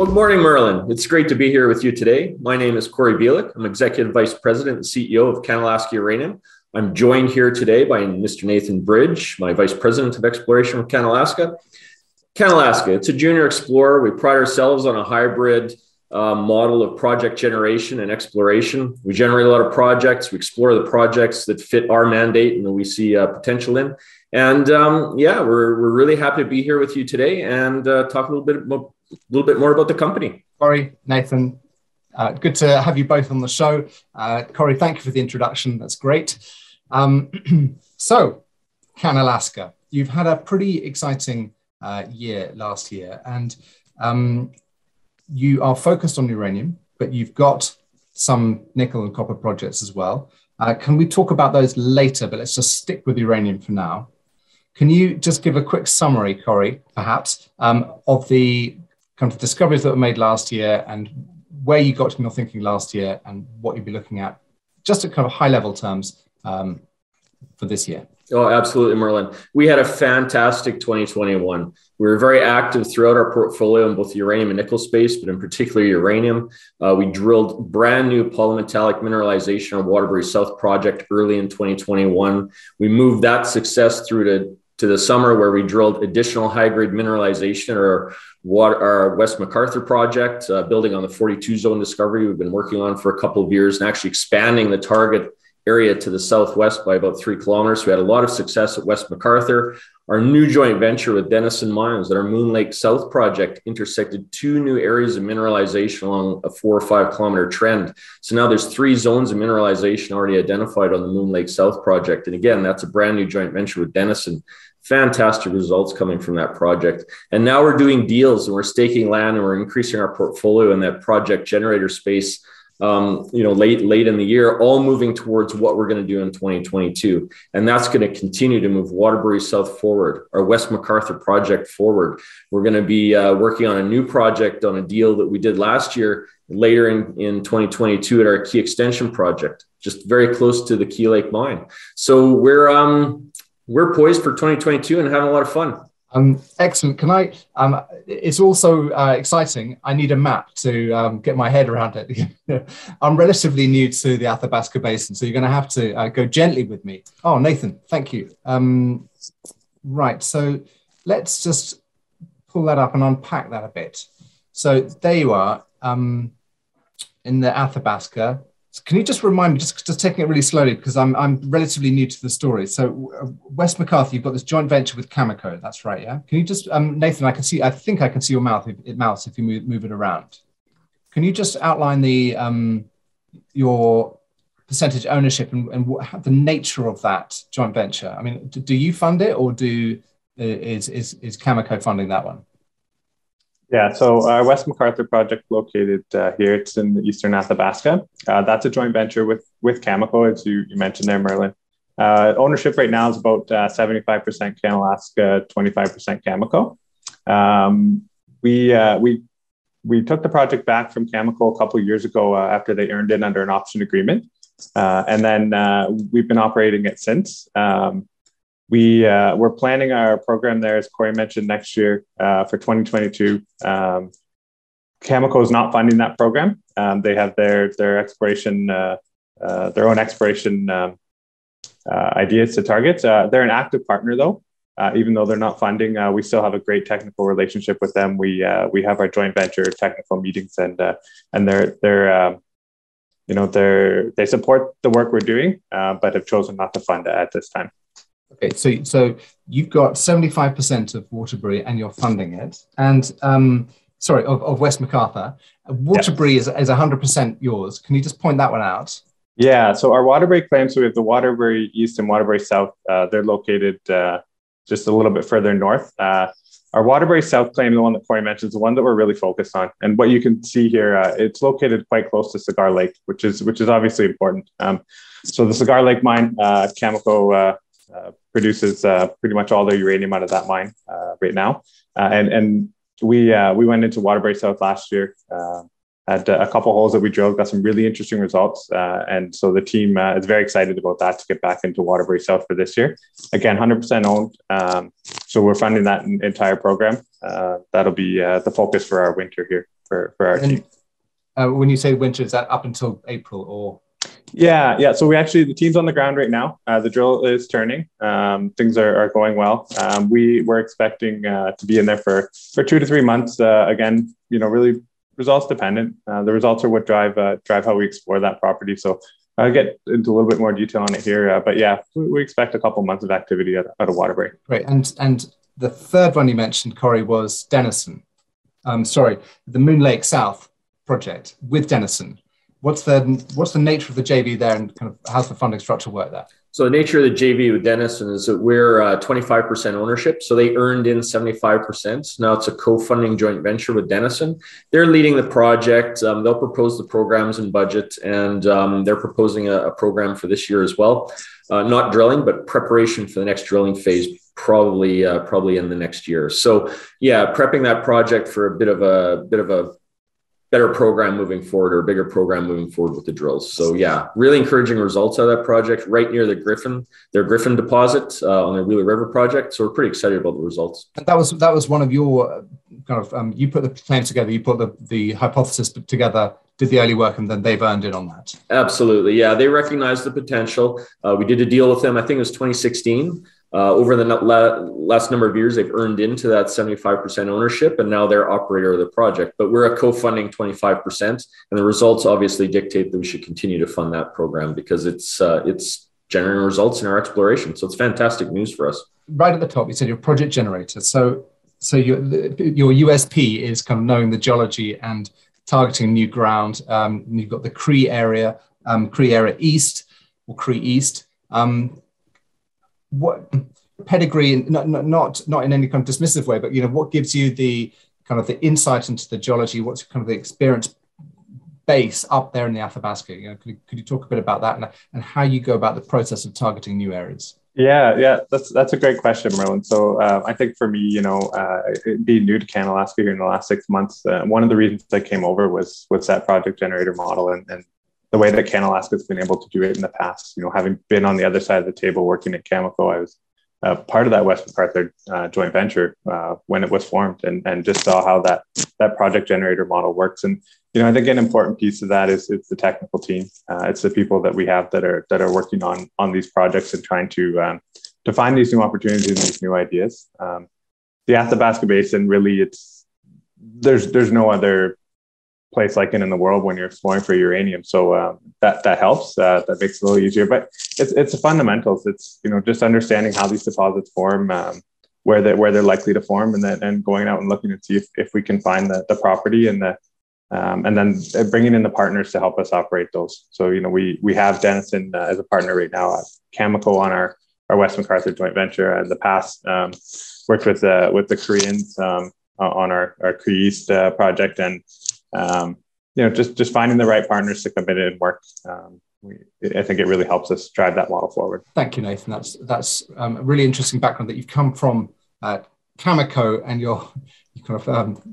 Well, good morning, Merlin. It's great to be here with you today. My name is Cory Belyk. I'm Executive Vice President and CEO of Canalaska Uranium. I'm joined here today by Mr. Nathan Bridge, my Vice President of Exploration with Canalaska. Canalaska, it's a junior explorer. We pride ourselves on a hybrid model of project generation and exploration. We generate a lot of projects. We explore the projects that fit our mandate and that we see potential in. And we're really happy to be here with you today and talk a little bit more about the company. Cory, Nathan, good to have you both on the show. Cory, thank you for the introduction. That's great. So, Canalaska, you've had a pretty exciting year last year, and you are focused on uranium, but you've got some nickel and copper projects as well. Can we talk about those later, but let's just stick with uranium for now. Can you just give a quick summary, Cory, perhaps, of the kind of discoveries that were made last year and where you got in your thinking last year and what you'll be looking at, just at kind of high level terms for this year? Oh, absolutely, Merlin. We had a fantastic 2021. We were very active throughout our portfolio in both the uranium and nickel space, but in particular uranium. We drilled brand new polymetallic mineralization on Waterbury South project early in 2021. We moved that success through to the summer where we drilled additional high-grade mineralization or our West MacArthur project, building on the 42 zone discovery we've been working on for a couple of years and actually expanding the target area to the southwest by about 3 kilometers. We had a lot of success at West MacArthur. Our new joint venture with Denison Mines at our Moon Lake South project intersected 2 new areas of mineralization along a 4 or 5 kilometer trend. So now there's 3 zones of mineralization already identified on the Moon Lake South project. And again, that's a brand new joint venture with Denison. Fantastic results coming from that project. And now we're doing deals and we're staking land and we're increasing our portfolio in that project generator space. Late in the year, all moving towards what we're going to do in 2022. And that's going to continue to move Waterbury South forward, our West MacArthur project forward. We're going to be working on a new project on a deal that we did last year, later in 2022 at our Key Extension project, just very close to the Key Lake mine. So we're poised for 2022 and having a lot of fun. Excellent. Can I? It's also exciting. I need a map to get my head around it. I'm relatively new to the Athabasca Basin, so you're going to have to go gently with me. Oh, Nathan, thank you. Right. So let's just pull that up and unpack that a bit. So there you are in the Athabasca. Can you just remind me, just taking it really slowly, because I'm relatively new to the story. So West MacArthur, you've got this joint venture with Cameco. That's right, yeah? Can you just, Nathan, I think I can see your mouse if you move it around. Can you just outline the your percentage ownership and what the nature of that joint venture? I mean, do you fund it or is Cameco funding that one? Yeah, so our West MacArthur project located here, it's in the eastern Athabasca. That's a joint venture with Cameco, as you mentioned there, Merlin. Ownership right now is about 75% Canalaska, 25% Cameco. We took the project back from Cameco a couple of years ago after they earned it under an option agreement. And then we've been operating it since. We're planning our program there, as Cory mentioned, next year for 2022. Cameco is not funding that program. They have their exploration, their own exploration ideas to target. They're an active partner, though. Even though they're not funding, we still have a great technical relationship with them. We have our joint venture technical meetings, and they support the work we're doing, but have chosen not to fund it at this time. Okay, so you've got 75% of Waterbury and you're funding it. And, of West MacArthur. Waterbury is 100% yours. Can you just point that one out? Yeah, so our Waterbury claims, so we have the Waterbury East and Waterbury South. They're located just a little bit further north. Our Waterbury South claim, the one that Cory mentioned, is the one that we're really focused on. And what you can see here, it's located quite close to Cigar Lake, which is obviously important. So the Cigar Lake mine, Cameco... produces pretty much all their uranium out of that mine right now, and we went into Waterbury South last year. Had a couple holes that we drilled, got some really interesting results, and so the team is very excited about that to get back into Waterbury South for this year. Again, 100% owned, so we're funding that entire program. That'll be the focus for our winter here. for our team. When you say winter, is that up until April or? Yeah. So we actually, the team's on the ground right now. The drill is turning. Things are going well. We were expecting to be in there for 2 to 3 months. Again, you know, really results dependent. The results are what drive how we explore that property. So I'll get into a little bit more detail on it here. But yeah, we expect a couple months of activity out of Waterbury. Right. And the third one you mentioned, Cory, was Denison. Sorry, the Moon Lake South project with Denison. What's the nature of the JV there, and kind of how's the funding structure work there? So the nature of the JV with Denison is that we're 25% ownership. So they earned in 75%. Now it's a co-funding joint venture with Denison. They're leading the project. They'll propose the programs and budget, and they're proposing a program for this year as well. Not drilling, but preparation for the next drilling phase, probably in the next year. So yeah, prepping that project for a bit of a better program moving forward, or a bigger program moving forward with the drills. So yeah, really encouraging results out of that project, right near their Griffin deposit on the Wheeler River project. So we're pretty excited about the results. And that was one of your kind of, you put the plan together, you put the hypothesis together, did the early work, and then they've earned in on that. Absolutely. Yeah. They recognized the potential. We did a deal with them. I think it was 2016. Over the last number of years, they've earned into that 75% ownership, and now they're operator of the project. But we're a co-funding 25%, and the results obviously dictate that we should continue to fund that program because it's generating results in our exploration. So it's fantastic news for us. Right at the top, you said your project generator. So your USP is kind of knowing the geology and targeting new ground. You've got the Cree East. What pedigree, not in any kind of dismissive way, but, you know, what gives you the kind of the insight into the geology? What's kind of the experience base up there in the Athabasca? You know, could you talk a bit about that and how you go about the process of targeting new areas? Yeah, that's a great question, Merlin. So I think for me, you know, being new to Canalaska here in the last 6 months, one of the reasons I came over was that project generator model and the way that Canalaska has been able to do it in the past. You know, having been on the other side of the table working at Cameco, I was part of that West MacArthur joint venture when it was formed, and just saw how that project generator model works. And, you know, I think an important piece of that is the technical team. It's the people that we have that are working on these projects and trying to find these new opportunities and these new ideas. The Athabasca Basin, really, there's no other place like it in the world when you're exploring for uranium. So that helps, that makes it a little easier, but it's the fundamentals. It's, you know, just understanding how these deposits form, where they're likely to form, and going out and looking to see if we can find the property, and then bringing in the partners to help us operate those. So, you know, we have Denison as a partner right now, Cameco on our West MacArthur joint venture. In the past, worked with the Koreans on our Cree East project, and you know, just finding the right partners to commit and work. I think it really helps us drive that model forward. Thank you, Nathan. That's a really interesting background that you've come from Cameco, and your kind of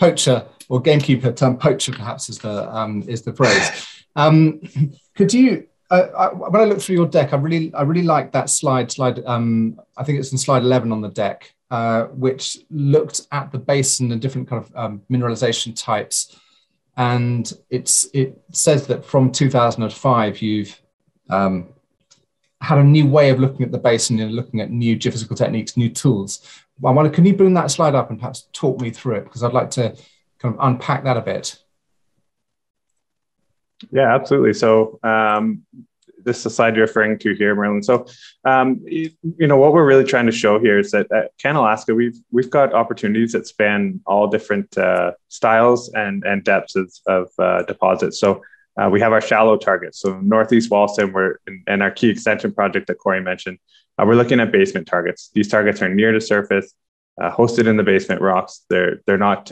poacher or gamekeeper term, poacher perhaps is the phrase. Could you? When I look through your deck, I really like that slide. I think it's in slide 11 on the deck. Which looked at the basin and different kind of mineralization types, and it says that from 2005 you've had a new way of looking at the basin and looking at new geophysical techniques, new tools. I wonder, can you bring that slide up and perhaps talk me through it, because I'd like to kind of unpack that a bit. Yeah, absolutely. So. This is the slide you're referring to here, Merlin. So, you know, what we're really trying to show here is that at Canalaska, we've got opportunities that span all different styles and depths of deposits. So we have our shallow targets. So Northeast Wollaston and our Key Extension project that Cory mentioned, we're looking at basement targets. These targets are near to surface, hosted in the basement rocks. They're not...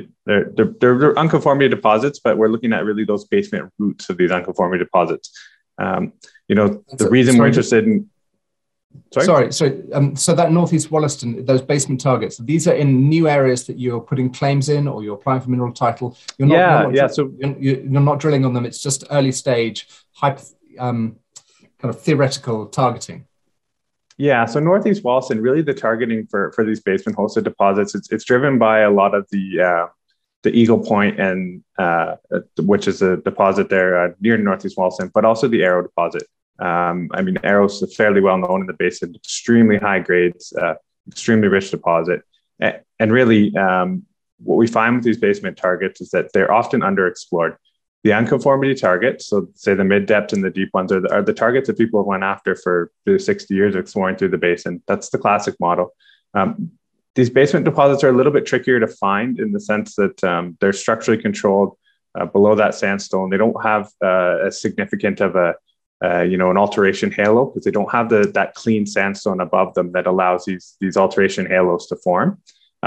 They're unconformity deposits, but we're looking at really those basement roots of these unconformity deposits. You know, the reason we're interested in... So that Northeast Wollaston, those basement targets, these are in new areas that you're putting claims in, or you're applying for mineral title. You're not drilling on them. It's just early stage, kind of theoretical targeting. Yeah, so Northeast Wollaston, really the targeting for these basement hosted deposits, it's driven by a lot of the the Eagle Point, and which is a deposit there near Northeast Wollaston, but also the Arrow deposit. I mean, Arrow's fairly well known in the basin, extremely high grades, extremely rich deposit. And really, what we find with these basement targets is that they're often underexplored. The unconformity targets, so say the mid-depth and the deep ones, are the targets that people have went after for 60 years of exploring through the basin. That's the classic model. These basement deposits are a little bit trickier to find in the sense that they're structurally controlled below that sandstone. They don't have as significant of an alteration halo, because they don't have that clean sandstone above them that allows these alteration halos to form.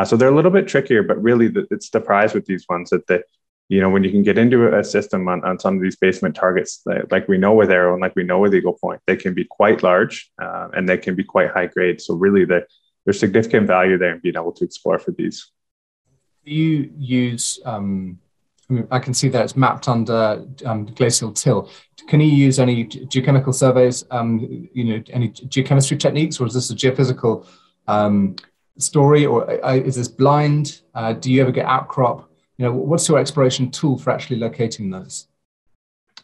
So they're a little bit trickier, but really it's the prize with these ones that when you can get into a system on some of these basement targets, like we know with Arrow and like we know with Eagle Point, they can be quite large and they can be quite high grade. So really there's significant value there in being able to explore for these. Do you use, I can see that it's mapped under glacial till. Can you use any geochemical surveys, any geochemistry techniques, or is this a geophysical story, or is this blind? Do you ever get outcrop? What's your exploration tool for actually locating those?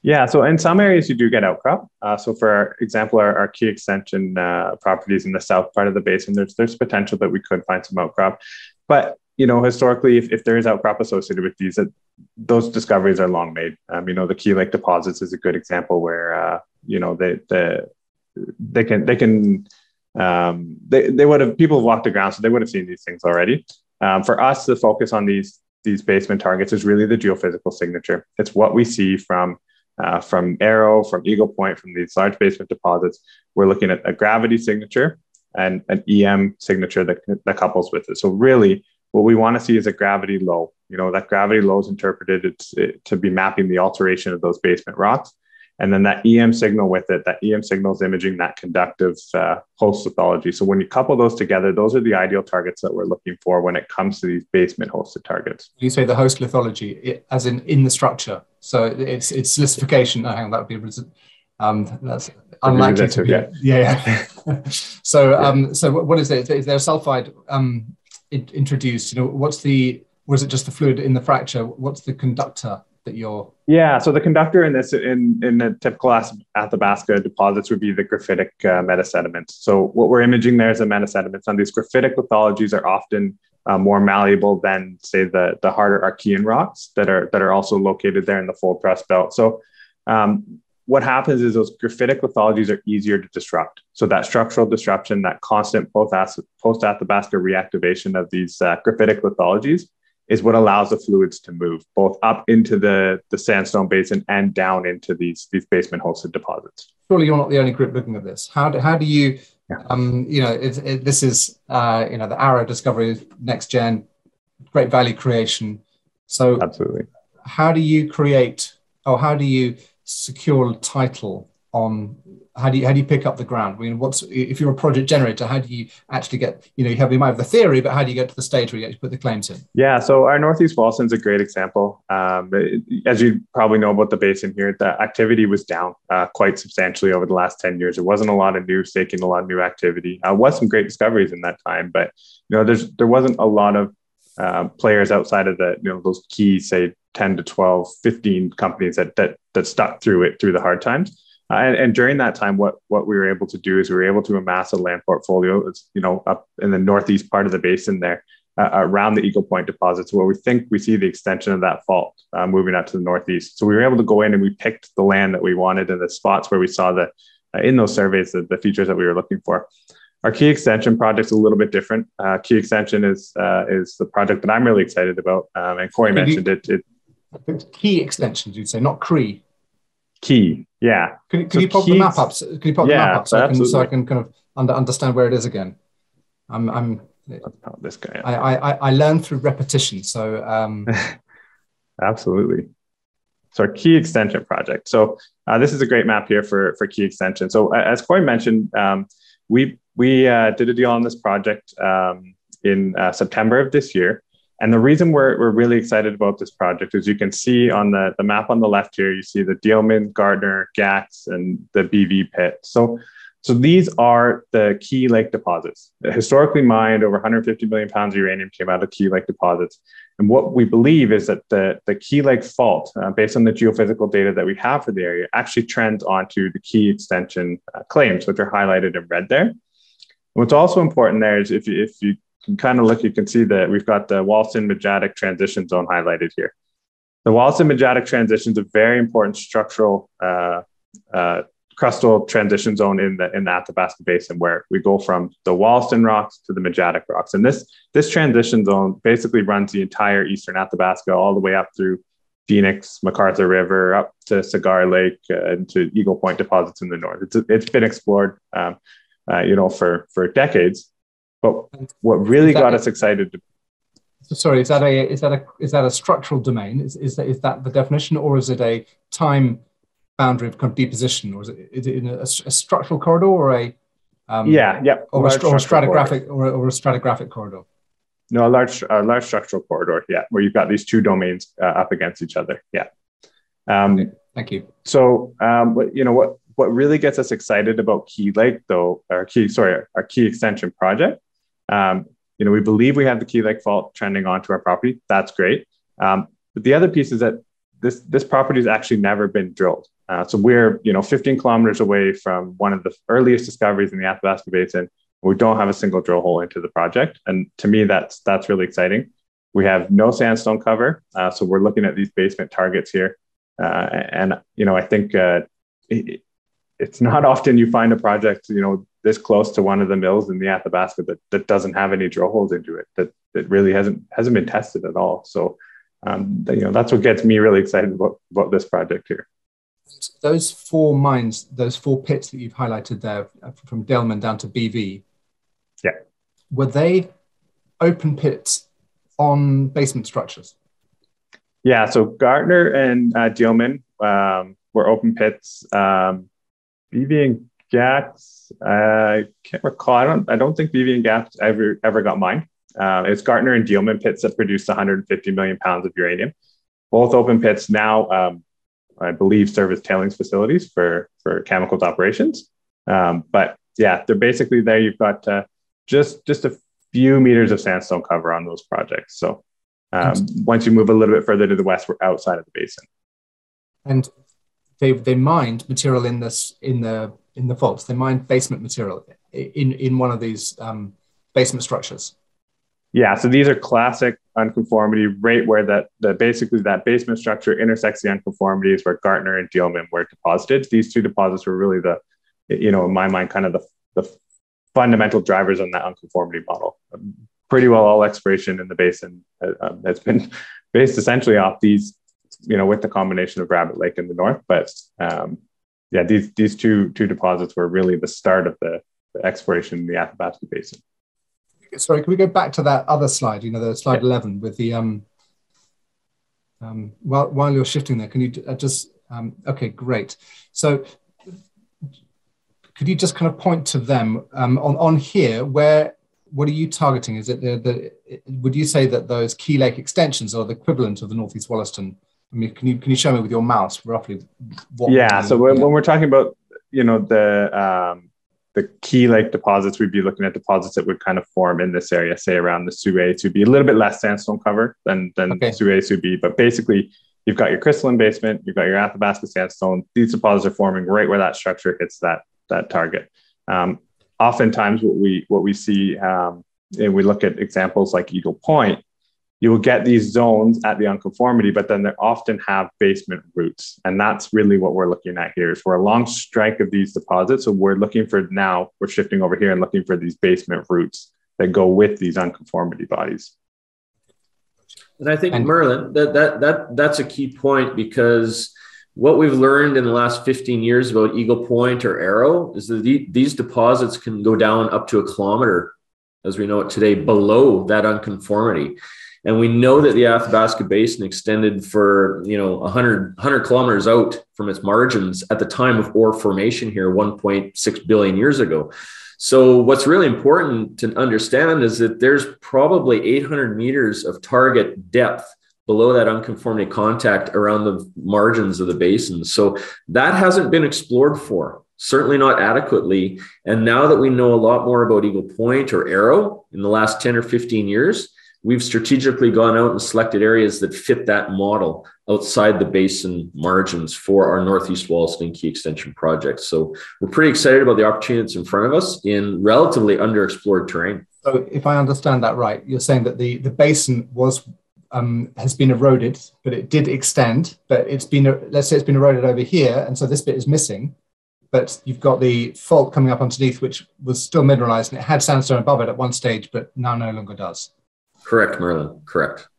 Yeah, so in some areas you do get outcrop. So for example, our Key Extension properties in the south part of the basin, there's potential that we could find some outcrop. But historically, if there is outcrop associated with these, those discoveries are long made. The Key Lake deposits is a good example where people have walked the ground, so they would have seen these things already. For us, the focus on these basement targets is really the geophysical signature. It's what we see from Arrow, from Eagle Point, from these large basement deposits. We're looking at a gravity signature and an EM signature that couples with it. So really, what we want to see is a gravity low. That gravity low is interpreted to be mapping the alteration of those basement rocks. And then that EM signal with it, that EM signal is imaging that conductive host lithology. So when you couple those together, those are the ideal targets that we're looking for when it comes to these basement hosted targets. You say the host lithology, as in the structure. So it's silicification. Oh, hang on, that would be that's unlikely that to be. Yeah. So what is it? Is there sulfide introduced? Or is it just the fluid in the fracture? What's the conductor? So the conductor in this, in the typical Athabasca deposits, would be the graphitic metasediments. So what we're imaging there is the metasediments. And these graphitic lithologies are often more malleable than, say, the harder Archean rocks that are also located there in the fold press belt. So what happens is those graphitic lithologies are easier to disrupt. So that structural disruption, that constant post-Athabasca reactivation of these graphitic lithologies, is what allows the fluids to move both up into the sandstone basin and down into these basement hosted deposits. Surely you're not the only group looking at this. How do you, this is, the Arrow discovery, next gen, great value creation. So absolutely. How do you create, or how do you secure title on, how do you pick up the ground? I mean, if you're a project generator, how do you actually get, you might have the theory, but how do you get to the stage where you actually put the claims in? Yeah, so our Northeast Wollaston is a great example. As you probably know about the basin here, the activity was down quite substantially over the last 10 years. There wasn't a lot of new staking, a lot of new activity. Was some great discoveries in that time, but there wasn't a lot of players outside of the those key, say, 10 to 12, 15 companies that stuck through the hard times. And during that time, what we were able to do is we were able to amass a land portfolio, up in the northeast part of the basin there, around the Eagle Point deposits, where we think we see the extension of that fault moving up to the northeast. So we were able to go in and we picked the land that we wanted and the spots where we saw in those surveys, the features that we were looking for. Our Key Extension project's a little bit different. Key Extension is the project that I'm really excited about, and Cory mentioned it. Key Extension, you'd say, not Cree. Key, yeah. Can you pop the map up? Can you pop the map up so I can kind of understand where it is again? This guy. I learn through repetition. So absolutely. So our Key Extension project. So this is a great map here for Key Extension. So as Cory mentioned, we did a deal on this project in September of this year. And the reason we're really excited about this project is you can see on the map on the left here, you see the Deilmann, Gaertner, GATS, and the BV pit. So So these are the Key Lake deposits. Historically mined, over 150 million pounds of uranium came out of Key Lake deposits. And what we believe is that the Key Lake fault, based on the geophysical data that we have for the area, actually trends onto the Key Extension claims, which are highlighted in red there. And what's also important there is if you can kind of look, you can see that we've got the Wollaston-Mudjatik transition zone highlighted here. The Wollaston-Mudjatik transition is a very important structural crustal transition zone in the Athabasca Basin, where we go from the Wollaston rocks to the Mudjatik rocks. And this transition zone basically runs the entire eastern Athabasca all the way up through Phoenix, MacArthur River, up to Cigar Lake, and to Eagle Point deposits in the north. It's been explored, for decades. But what really got us excited. Sorry, is that a structural domain? Is that the definition, or is it a time boundary of deposition, or is it in a structural corridor, or a stratigraphic corridor? No, a large structural corridor, yeah, where you've got these two domains up against each other, yeah. Okay. Thank you. So, what really gets us excited about Key Lake, though, our Key Extension project, we believe we have the Key Lake fault trending onto our property. That's great. But the other piece is that this property has actually never been drilled. So we're 15 kilometers away from one of the earliest discoveries in the Athabasca Basin. We don't have a single drill hole into the project, and to me, that's really exciting. We have no sandstone cover, so we're looking at these basement targets here, I think it's not often you find a project this close to one of the mills in the Athabasca that doesn't have any drill holes into it, that really hasn't been tested at all. So. That's what gets me really excited about this project here. Those four mines, those four pits that you've highlighted there, from Deilmann down to BV, yeah, were they open pits on basement structures? Yeah, so Gaertner and Deilmann were open pits. BV and GATS, I can't recall. I don't think BV and GATS ever got mined. It's Gaertner and Deilmann pits that produced 150 million pounds of uranium. Both open pits now, I believe, serve as tailings facilities for Cameco's operations. But yeah, they're basically there. You've got just a few meters of sandstone cover on those projects. So once you move a little bit further to the west, we're outside of the basin. And they mined material in the faults. They mined basement material in one of these basement structures. Yeah, so these are classic unconformity, right where that basement structure intersects the unconformities where Gaertner and Deilmann were deposited. These two deposits were really in my mind, kind of the fundamental drivers on that unconformity model. Pretty well all exploration in the basin has been based essentially off these, with the combination of Rabbit Lake in the north. But these two deposits were really the start of the exploration in the Athabasca Basin. Sorry, can we go back to that other slide, the slide 11 with the, while you're shifting there, can you okay, great. So could you just kind of point to them on here, what are you targeting? Is it would you say that those Key Lake extensions are the equivalent of the Northeast Wollaston? I mean, can you show me with your mouse roughly? When we're talking about, the Key Lake deposits, we'd be looking at deposits that would kind of form in this area, say around the Sault Ste. Be a little bit less sandstone cover than okay. Sault Ste. But basically, you've got your crystalline basement, you've got your Athabasca sandstone. These deposits are forming right where that structure hits that target. Oftentimes, what we see, and we look at examples like Eagle Point, you will get these zones at the unconformity, but then they often have basement roots. And that's really what we're looking at here is we're along strike of these deposits. So we're shifting over here and looking for these basement roots that go with these unconformity bodies. And I think, Merlin, that's a key point, because what we've learned in the last 15 years about Eagle Point or Arrow is that these deposits can go down up to a kilometer, as we know it today, below that unconformity. And we know that the Athabasca Basin extended for, 100 kilometers out from its margins at the time of ore formation here 1.6 billion years ago. So what's really important to understand is that there's probably 800 meters of target depth below that unconformity contact around the margins of the basin. So that hasn't been explored for. certainly not adequately. And now that we know a lot more about Eagle Point or Arrow in the last 10 or 15 years, we've strategically gone out and selected areas that fit that model outside the basin margins for our Northeast Wollaston Key Extension project. So we're pretty excited about the opportunity that's in front of us in relatively underexplored terrain. So if I understand that right, you're saying that the basin was has been eroded, but it did extend, but it's been, let's say it's been eroded over here, and so this bit is missing, but you've got the fault coming up underneath, which was still mineralized, and it had sandstone above it at one stage, but now no longer does. Correct, Merlin. Correct.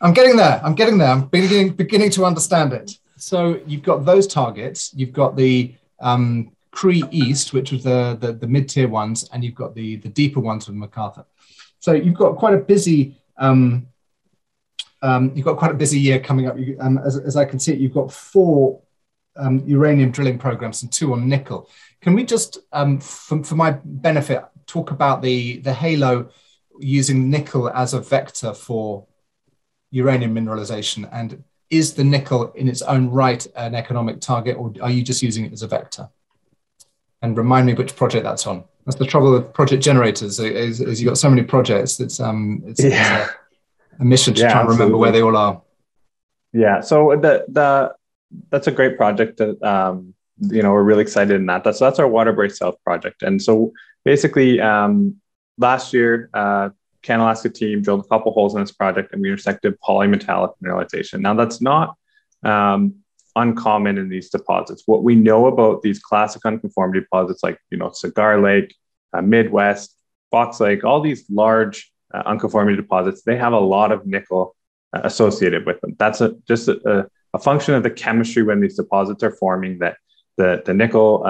I'm getting there. I'm getting there. I'm beginning to understand it. So you've got those targets. You've got the Cree East, which was the mid-tier ones, and you've got the deeper ones with MacArthur. So you've got quite a busy year coming up. As I can see it, you've got 4 uranium drilling programs and 2 on nickel. Can we just, for my benefit, talk about the halo using nickel as a vector for uranium mineralization? And is the nickel in its own right an economic target, or are you just using it as a vector? And remind me which project that's on. That's the trouble with project generators, is you've got so many projects. It's a mission to try and remember where they all are. Yeah, so that's a great project that, we're really excited in that. That's our Waterbury South project. And so basically, last year, Canalaska team drilled a couple holes in this project and we intersected polymetallic mineralization. Now, that's not uncommon in these deposits. What we know about these classic unconformity deposits like, Cigar Lake, Midwest, Fox Lake, all these large unconformity deposits, they have a lot of nickel associated with them. That's just a function of the chemistry when these deposits are forming, that the nickel,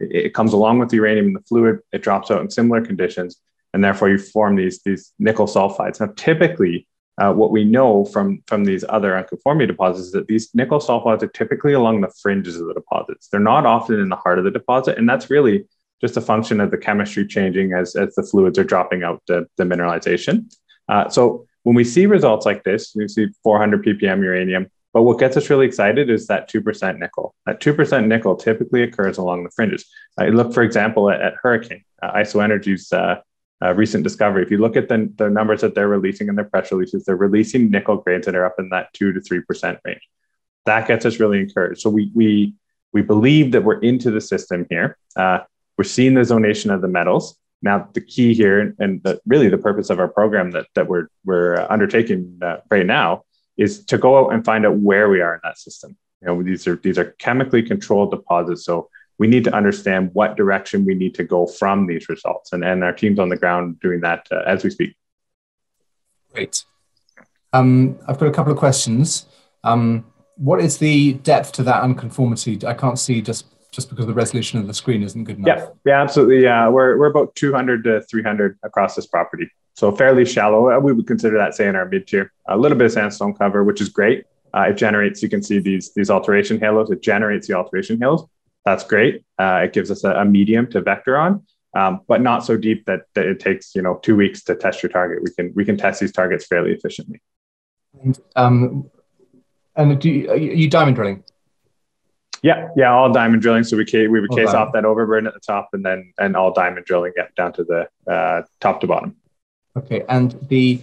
it comes along with the uranium in the fluid, it drops out in similar conditions, and therefore you form these nickel sulfides. Now, typically, what we know from these other unconformity deposits is that these nickel sulfides are typically along the fringes of the deposits. They're not often in the heart of the deposit, and that's really just a function of the chemistry changing as the fluids are dropping out the mineralization. So when we see results like this, we see 400 ppm uranium, but what gets us really excited is that 2% nickel. That 2% nickel typically occurs along the fringes. Look, for example, at Hurricane, IsoEnergy's recent discovery. If you look at the numbers that they're releasing in their press releases, they're releasing nickel grades that are up in that 2 to 3% range. That gets us really encouraged. So we believe that we're into the system here. We're seeing the zonation of the metals. Now, the key here, and really the purpose of our program that we're undertaking right now, is to go out and find out where we are in that system. These are chemically controlled deposits, so we need to understand what direction we need to go from these results, and our team's on the ground doing that as we speak. Great. I've got a couple of questions. What is the depth to that unconformity? I can't see just because the resolution of the screen isn't good enough. Yeah, absolutely. We're about 200 to 300 across this property. So fairly shallow. We would consider that, say, in our mid-tier. A little bit of sandstone cover, which is great. It generates, you can see these alteration halos. It generates the alteration halos. That's great. It gives us a medium to vector on, but not so deep that it takes, 2 weeks to test your target. We can test these targets fairly efficiently. And are you diamond drilling? Yeah, all diamond drilling. So we would case off that overburden at the top, and all diamond drilling down to the top to bottom. Okay, and the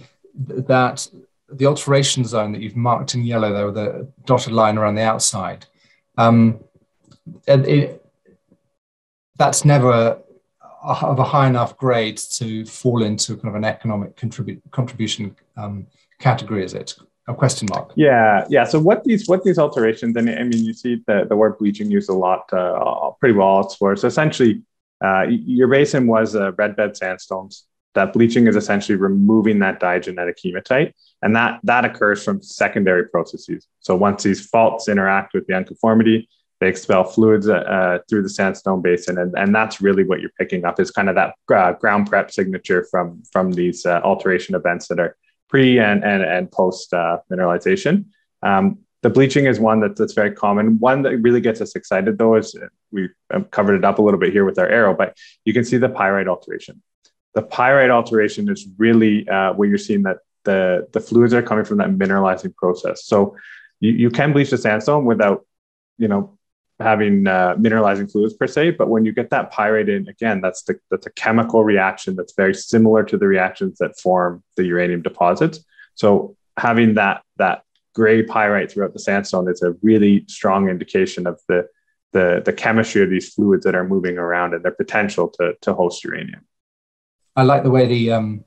alteration zone that you've marked in yellow there with a dotted line around the outside, that's never of a high enough grade to fall into kind of an economic contribution category, is it? A question mark. Yeah. So what these alterations, and I mean, you see the word bleaching used a lot, pretty well elsewhere. So essentially, your basin was red bed sandstones. That bleaching is essentially removing that diagenetic hematite, and that occurs from secondary processes. So once these faults interact with the unconformity, they expel fluids through the sandstone basin, and that's really what you're picking up is kind of that ground prep signature from these alteration events that are pre and post mineralization. The bleaching is one that's very common. One that really gets us excited, though, is we've covered it up a little bit here with our arrow, but you can see the pyrite alteration. The pyrite alteration is really where you're seeing that the fluids are coming from that mineralizing process. So you can bleach the sandstone without, having mineralizing fluids per se, but when you get that pyrite in, again, that's a chemical reaction that's very similar to the reactions that form the uranium deposits. So having that gray pyrite throughout the sandstone is a really strong indication of the chemistry of these fluids that are moving around and their potential to host uranium. I like the way the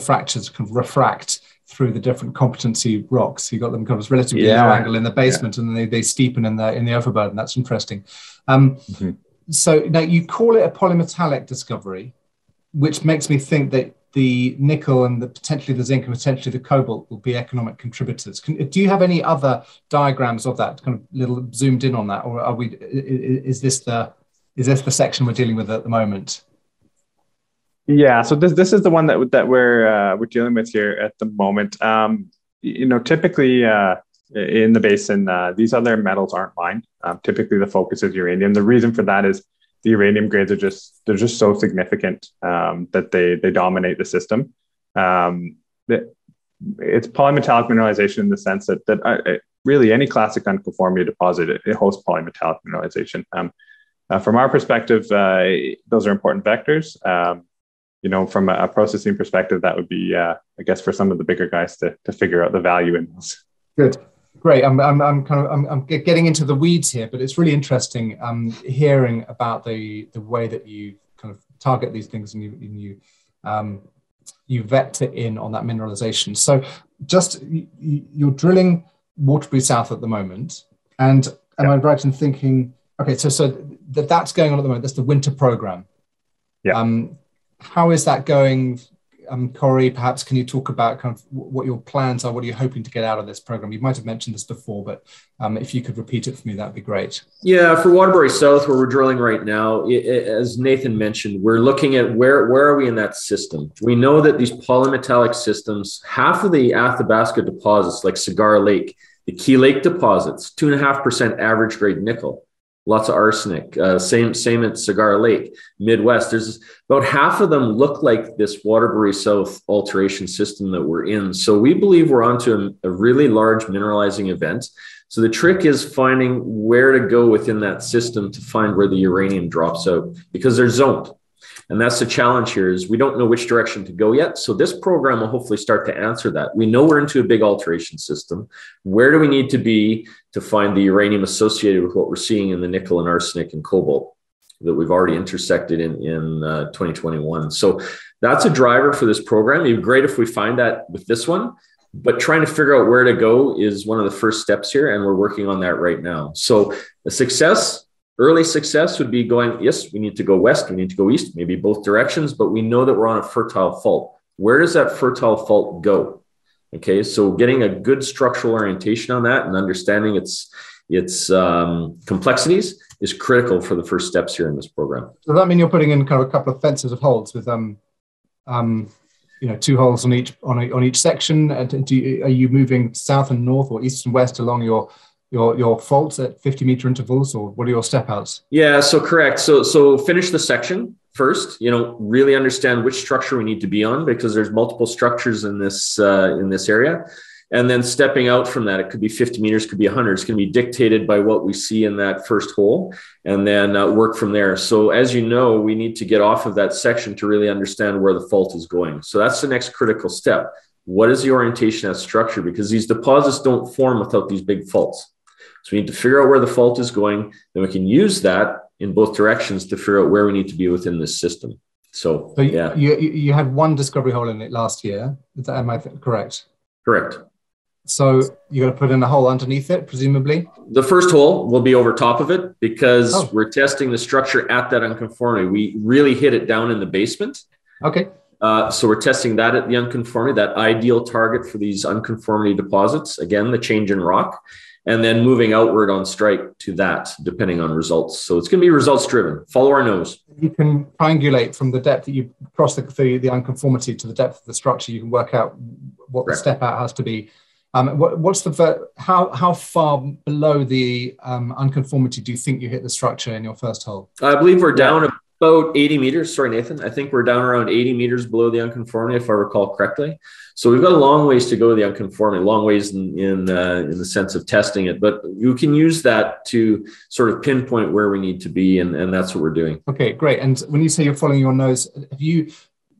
fractures can refract through the different competency rocks. You got them kind of relatively low angle in the basement, and then they steepen in the overburden. That's interesting. So now you call it a polymetallic discovery, which makes me think that the nickel and potentially the zinc and potentially the cobalt will be economic contributors. Do you have any other diagrams of that, kind of little zoomed in on that, or are we? Is this the section we're dealing with at the moment? Yeah, so this is the one that we're dealing with here at the moment. Typically in the basin, these other metals aren't mined. Typically, the focus is uranium. The reason for that is the uranium grades are just so significant that they dominate the system. It's polymetallic mineralization in the sense that really any classic unconformity deposit it hosts polymetallic mineralization. From our perspective, those are important vectors. From a processing perspective, that would be, I guess, for some of the bigger guys to figure out the value in those. Good, great. I'm getting into the weeds here, but it's really interesting hearing about the way that you kind of target these things and you vector in on that mineralization. So, just you're drilling Waterbury South at the moment, and am I right in thinking? Okay, so that's going on at the moment. That's the winter program. Yeah. How is that going, Cory? Perhaps can you talk about kind of what your plans are? What are you hoping to get out of this program? You might have mentioned this before, but if you could repeat it for me, that'd be great. Yeah, for Waterbury South, where we're drilling right now, as Nathan mentioned, we're looking at where are we in that system. We know that these polymetallic systems, half of the Athabasca deposits, like Cigar Lake, the Key Lake deposits, 2.5% average grade nickel. Lots of arsenic, same at Cigar Lake, Midwest. There's about half of them look like this Waterbury South alteration system that we're in. So we believe we're onto a really large mineralizing event. So the trick is finding where to go within that system to find where the uranium drops out, because they're zoned. And that's the challenge here, is we don't know which direction to go yet. So this program will hopefully start to answer that. We know we're into a big alteration system. Where do we need to be to find the uranium associated with what we're seeing in the nickel and arsenic and cobalt that we've already intersected in 2021? So that's a driver for this program. It'd be great if we find that with this one, but trying to figure out where to go is one of the first steps here. And we're working on that right now. So the success, early success would be going, yes, we need to go west, we need to go east, maybe both directions, but we know that we're on a fertile fault. Where does that fertile fault go? Okay, so getting a good structural orientation on that and understanding its complexities is critical for the first steps here in this program. Does that mean you're putting in kind of a couple of fences of holes with two holes on each section? And are you moving south and north or east and west along your faults at 50-meter intervals, or what are your step outs? Yeah, so correct. So finish the section first, really understand which structure we need to be on, because there's multiple structures in this area. And then stepping out from that, it could be 50 meters, could be 100. It's going to be dictated by what we see in that first hole, and then work from there. So as you know, we need to get off of that section to really understand where the fault is going. So that's the next critical step. What is the orientation of that structure? Because these deposits don't form without these big faults. So we need to figure out where the fault is going, then we can use that in both directions to figure out where we need to be within this system. So yeah. You had one discovery hole in it last year. Am I correct? Correct. So you're going to put in a hole underneath it, presumably? The first hole will be over top of it, because we're testing the structure at that unconformity. We really hit it down in the basement. Okay. So we're testing that at the unconformity, that ideal target for these unconformity deposits. Again, the change in rock. And then moving outward on strike to that, depending on results. So it's going to be results driven. Follow our nose. You can triangulate from the depth that you cross the unconformity to the depth of the structure. You can work out what the step out has to be. How far below the unconformity do you think you hit the structure in your first hole? I believe we're down about 80 meters. Sorry, Nathan. I think we're down around 80 meters below the unconformity, if I recall correctly. So we've got a long ways to go to the unconformity, long ways in the sense of testing it. But you can use that to sort of pinpoint where we need to be, and that's what we're doing. Okay, great. And when you say you're following your nose, have you,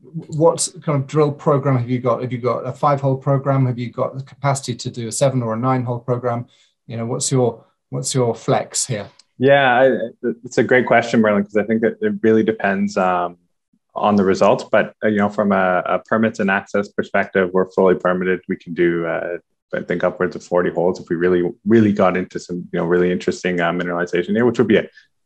what kind of drill program have you got? Have you got a 5-hole program? Have you got the capacity to do a 7 or a 9-hole program? You know, what's your flex here? Yeah, it's a great question, Merlin, because I think that it really depends on the results. But, you know, from a permits and access perspective, we're fully permitted. We can do, I think, upwards of 40 holes if we really got into some, you know, really interesting mineralization here, which would be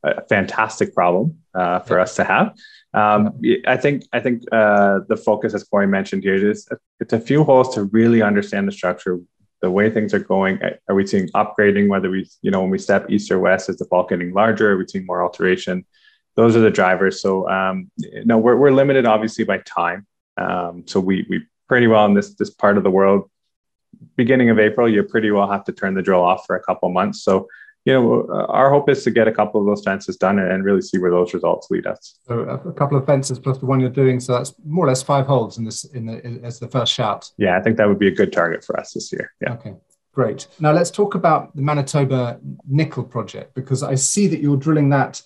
a fantastic problem for us to have. I think the focus, as Cory mentioned here, is it's a few holes to really understand the structure, the way things are going. Are we seeing upgrading? Whether we, you know, when we step east or west, is the fault getting larger? Are we seeing more alteration? Those are the drivers. So, no, we're limited obviously by time. So we pretty well in this part of the world, beginning of April, you pretty well have to turn the drill off for a couple of months. So, you know, our hope is to get a couple of those fences done and really see where those results lead us. So a couple of fences plus the one you're doing. So that's more or less 5 holes as the first shot. Yeah, I think that would be a good target for us this year. Yeah. Okay, great. Now let's talk about the Manitoba Nickel Project, because I see that you're drilling that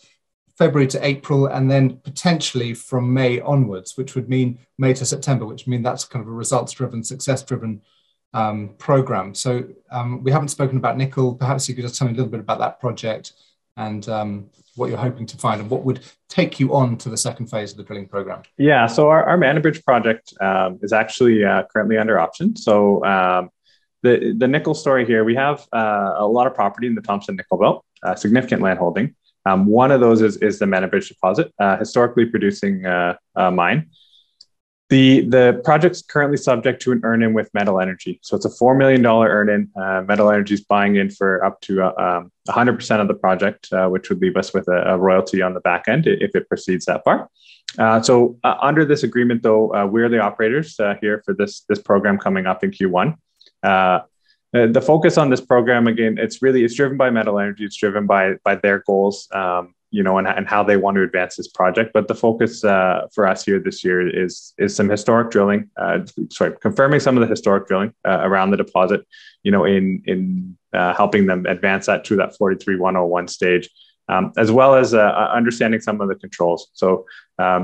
February to April and then potentially from May onwards, which would mean May to September, which means that's kind of a results-driven, success-driven program. So we haven't spoken about nickel. Perhaps you could just tell me a little bit about that project and what you're hoping to find and what would take you on to the second phase of the drilling program. Yeah, so our Manibridge project is actually currently under option. So the nickel story here, we have a lot of property in the Thompson Nickel Belt, significant land holding. One of those is the Manibridge deposit, historically producing mine. The project's currently subject to an earn-in with Metal Energy. So it's a $4 million earn-in. Metal Energy is buying in for up to 100% of the project, which would leave us with a royalty on the back end if it proceeds that far. So under this agreement, though, we're the operators here for this program coming up in Q1. The focus on this program, again, it's driven by Metal Energy. It's driven by their goals, you know, and how they want to advance this project. But the focus for us here this year is some historic drilling, confirming some of the historic drilling around the deposit, you know, in helping them advance that to that 43-101 stage, as well as understanding some of the controls. So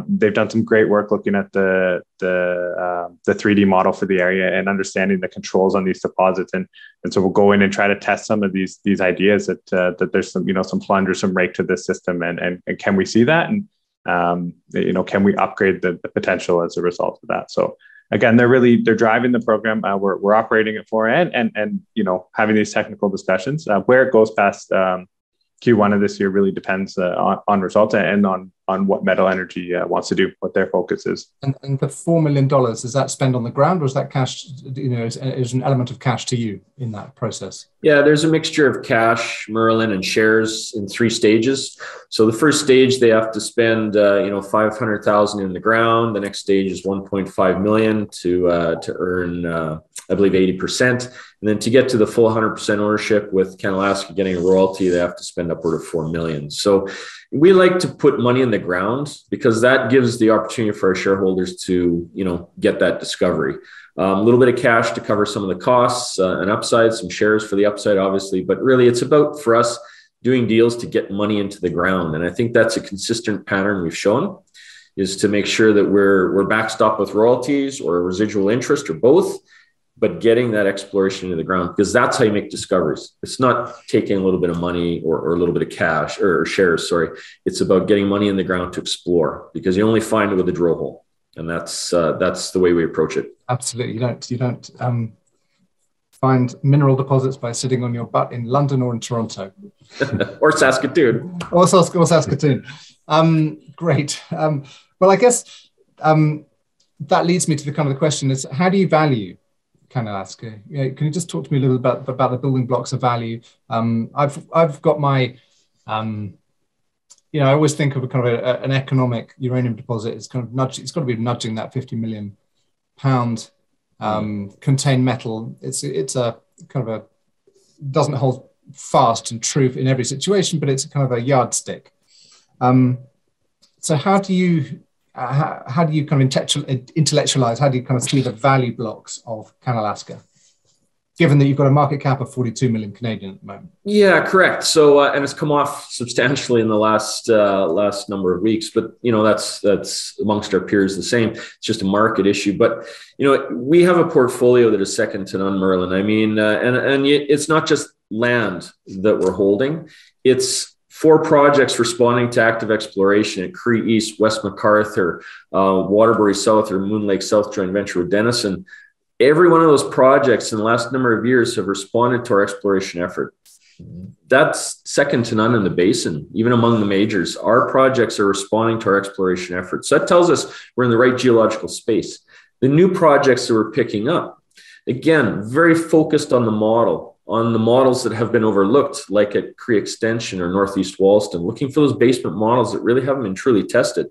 they've done some great work looking at the 3D model for the area and understanding the controls on these deposits. And so we'll go in and try to test some of these ideas that there's some, you know, some plunge or some rake to this system. And can we see that? And, you know, can we upgrade the potential as a result of that? So again, they're driving the program. We're operating it for and, you know, having these technical discussions. Where it goes past Q1 of this year really depends on results and on what Metal Energy wants to do, what their focus is. And the $4 million, is that spent on the ground, or is that cash, you know, is an element of cash to you in that process? Yeah, there's a mixture of cash, Merlin, and shares in 3 stages. So the first stage, they have to spend, you know, $500,000 in the ground. The next stage is $1.5 million to earn, I believe, 80%. And then to get to the full 100% ownership with Canalaska getting a royalty, they have to spend upward of $4 million. So we like to put money in the ground because that gives the opportunity for our shareholders to, you know, get that discovery. A little bit of cash to cover some of the costs, an upside, some shares for the upside, obviously. But really, it's about, for us, doing deals to get money into the ground. And I think that's a consistent pattern we've shown, is to make sure that we're backstopped with royalties or residual interest or both, but getting that exploration into the ground, because that's how you make discoveries. It's not taking a little bit of money or a little bit of cash or shares, sorry. It's about getting money in the ground to explore, because you only find it with a drill hole. And that's the way we approach it. Absolutely. You don't find mineral deposits by sitting on your butt in London or in Toronto. Or Saskatoon. Or Saskatoon. Great. Well, I guess that leads me to the kind of the question is, how do you value Canalaska? Yeah, can you just talk to me a little about the building blocks of value? I've got my, you know, I always think of a kind of an economic uranium deposit. It's kind of it's got to be nudging that 50 million pound contained metal. It's a kind of doesn't hold fast and true in every situation, but it's kind of a yardstick. So how do you kind of intellectualize, how do you kind of see the value blocks of Canalaska, given that you've got a market cap of 42 million Canadian at the moment? Yeah, correct. So, and it's come off substantially in the last number of weeks, but, you know, that's amongst our peers the same. It's just a market issue. But, you know, we have a portfolio that is second to none, Merlin. I mean, and it's not just land that we're holding. It's 4 projects responding to active exploration at Cree East, West MacArthur, Waterbury South, or Moon Lake South joint venture with Denison. Every one of those projects in the last number of years have responded to our exploration effort. That's second to none in the basin, even among the majors. Our projects are responding to our exploration efforts. So that tells us we're in the right geological space. The new projects that we're picking up, again, very focused on the model, on the models that have been overlooked, like at Cree Extension or Northeast Wollaston, looking for those basement models that really haven't been truly tested.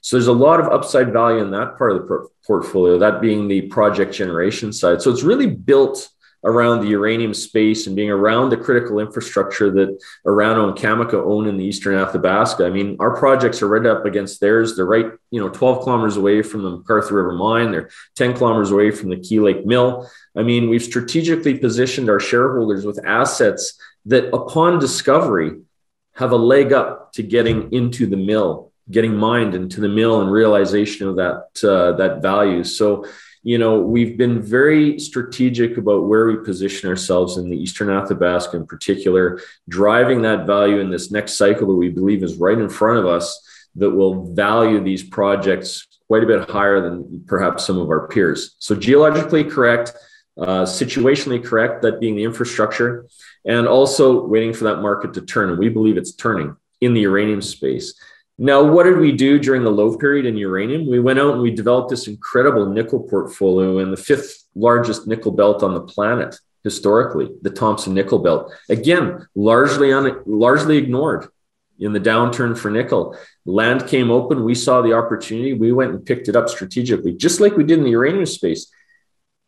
So there's a lot of upside value in that part of the portfolio, that being the project generation side. So it's really built around the uranium space and being around the critical infrastructure that Orano and Cameco own in the eastern Athabasca. I mean, our projects are right up against theirs. They're right, you know, 12 kilometers away from the MacArthur River mine. They're 10 kilometers away from the Key Lake mill. I mean, we've strategically positioned our shareholders with assets that upon discovery have a leg up to getting into the mill, getting mined into the mill and realization of that value. So, you know, we've been very strategic about where we position ourselves in the eastern Athabasca in particular, driving that value in this next cycle that we believe is right in front of us, that will value these projects quite a bit higher than perhaps some of our peers. So geologically correct, situationally correct, that being the infrastructure, and also waiting for that market to turn. And we believe it's turning in the uranium space. Now, what did we do during the low period in uranium? We went out and we developed this incredible nickel portfolio in the 5th largest nickel belt on the planet, historically, the Thompson Nickel Belt. Again, largely ignored in the downturn for nickel. Land came open. We saw the opportunity. We went and picked it up strategically, just like we did in the uranium space.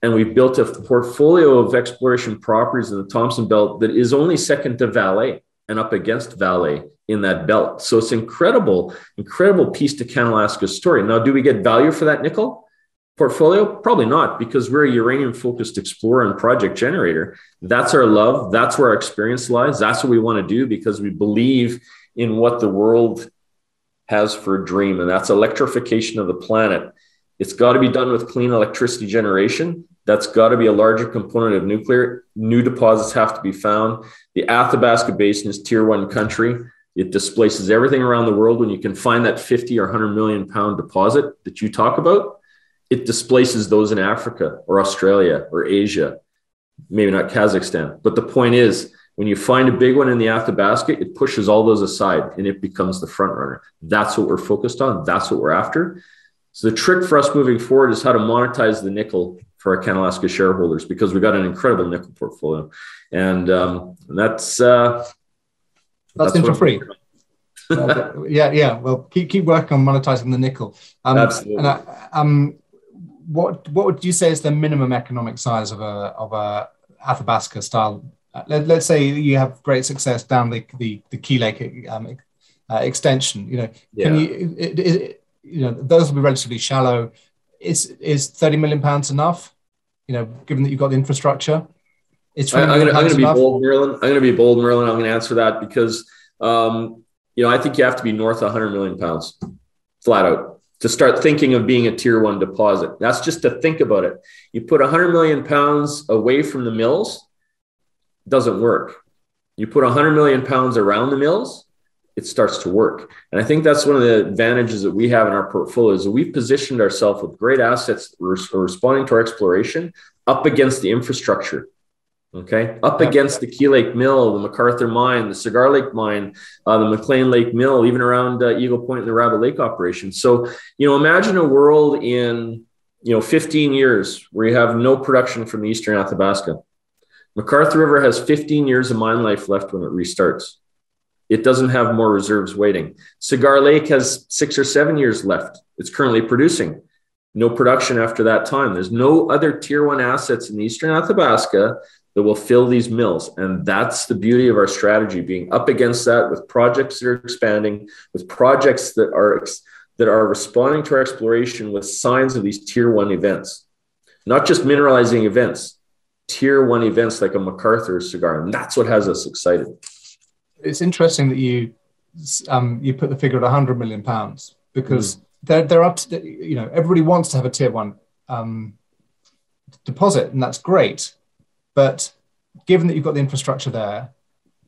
And we built a portfolio of exploration properties in the Thompson Belt that is only second to Valais and up against Valais in that belt. So it's incredible piece to Canalaska's story. Now, do we get value for that nickel portfolio? Probably not, because we're a uranium-focused explorer and project generator. That's our love. That's where our experience lies. That's what we want to do, because we believe in what the world has for a dream, and that's electrification of the planet. It's got to be done with clean electricity generation. That's got to be a larger component of nuclear. New deposits have to be found. The Athabasca Basin is tier 1 country. It displaces everything around the world. When you can find that 50 or 100 million pound deposit that you talk about, it displaces those in Africa or Australia or Asia, maybe not Kazakhstan. But the point is, when you find a big one in the Athabasca, it pushes all those aside and it becomes the front runner. That's what we're focused on. That's what we're after. So the trick for us moving forward is how to monetize the nickel for our Canalaska shareholders, because we've got an incredible nickel portfolio. And that's in for free. Yeah. Well, keep working on monetizing the nickel. Absolutely. And what would you say is the minimum economic size of a Athabasca style? Let's say you have great success down the Key Lake extension. You know, those will be relatively shallow. Is 30 million pounds enough? You know, given that you've got the infrastructure. I'm going to be bold, Merlin. I'm going to answer that because, you know, I think you have to be north of 100 million pounds flat out to start thinking of being a tier 1 deposit. That's just to think about it. You put 100 million pounds away from the mills, doesn't work. You put 100 million pounds around the mills, it starts to work. And I think that's one of the advantages that we have in our portfolio is that we've positioned ourselves with great assets that are responding to our exploration up against the infrastructure. Okay, up against the Key Lake mill, the MacArthur mine, the Cigar Lake mine, the McLean Lake mill, even around Eagle Point and the Rabbit Lake operation. So, you know, imagine a world in, you know, 15 years where you have no production from the eastern Athabasca. MacArthur River has 15 years of mine life left when it restarts. It doesn't have more reserves waiting. Cigar Lake has 6 or 7 years left. It's currently producing. no production after that time. There's no other tier one assets in eastern Athabasca that will fill these mills. And that's the beauty of our strategy, being up against that with projects that are expanding, with projects that are responding to our exploration with signs of these tier one events, not just mineralizing events, tier one events like a MacArthur Cigar. And that's what has us excited. It's interesting that you put the figure at 100 million pounds, because they're up to, you know, everybody wants to have a tier one deposit, and that's great. But given that you've got the infrastructure there, are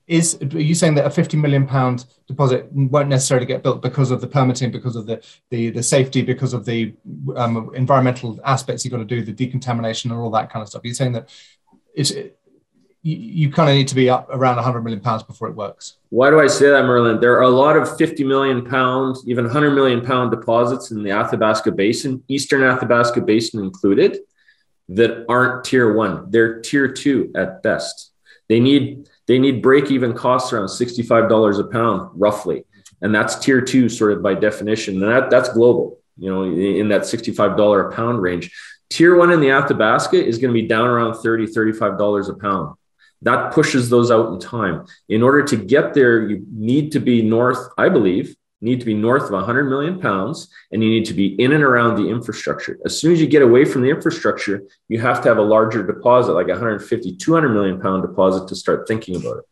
you saying that a 50 million pound deposit won't necessarily get built because of the permitting, because of the safety, because of the environmental aspects you've got to do, the decontamination and all that kind of stuff? You're saying that you kind of need to be up around 100 million pounds before it works. Why do I say that, Merlin? There are a lot of 50 million pounds, even 100 million pound deposits in the Athabasca Basin, Eastern Athabasca Basin included, that aren't tier one. They're tier two at best. They need break-even costs around $65 a pound, roughly. And that's tier two sort of by definition. And that's global, you know, in that $65 a pound range. Tier one in the Athabasca is going to be down around $30, $35 a pound. That pushes those out in time. In order to get there, you need to be north, I believe, of 100 million pounds, and you need to be in and around the infrastructure. As soon as you get away from the infrastructure, you have to have a larger deposit, like 150, 200 million pound deposit, to start thinking about it.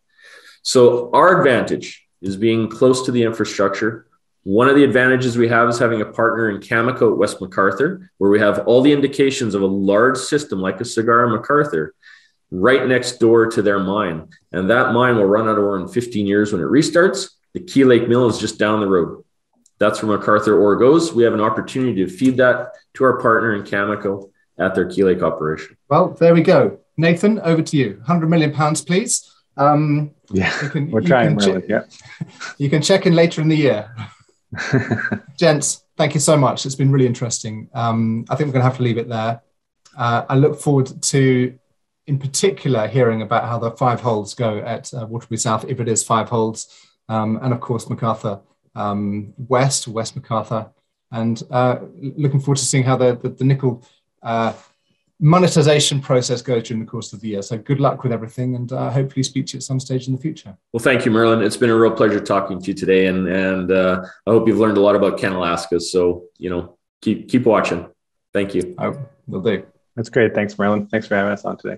So our advantage is being close to the infrastructure. One of the advantages we have is having a partner in Cameco at West MacArthur, where we have all the indications of a large system like a Cigar MacArthur right next door to their mine. And that mine will run out of ore in 15 years when it restarts. The Key Lake mill is just down the road. That's where MacArthur ore goes. We have an opportunity to feed that to our partner in Cameco at their Key Lake operation. Well, there we go. Nathan, over to you. 100 million pounds, please. You can check in later in the year. Gents, thank you so much. It's been really interesting. I think we're going to have to leave it there. I look forward to, in particular, hearing about how the five holes go at Waterbury South, if it is five holes. And of course, MacArthur West MacArthur, and looking forward to seeing how the nickel monetization process goes during the course of the year. So good luck with everything, and hopefully speak to you at some stage in the future. Well, thank you, Merlin. It's been a real pleasure talking to you today, and I hope you've learned a lot about Canalaska. So, you know, keep watching. Thank you. I will do. That's great. Thanks, Merlin. Thanks for having us on today.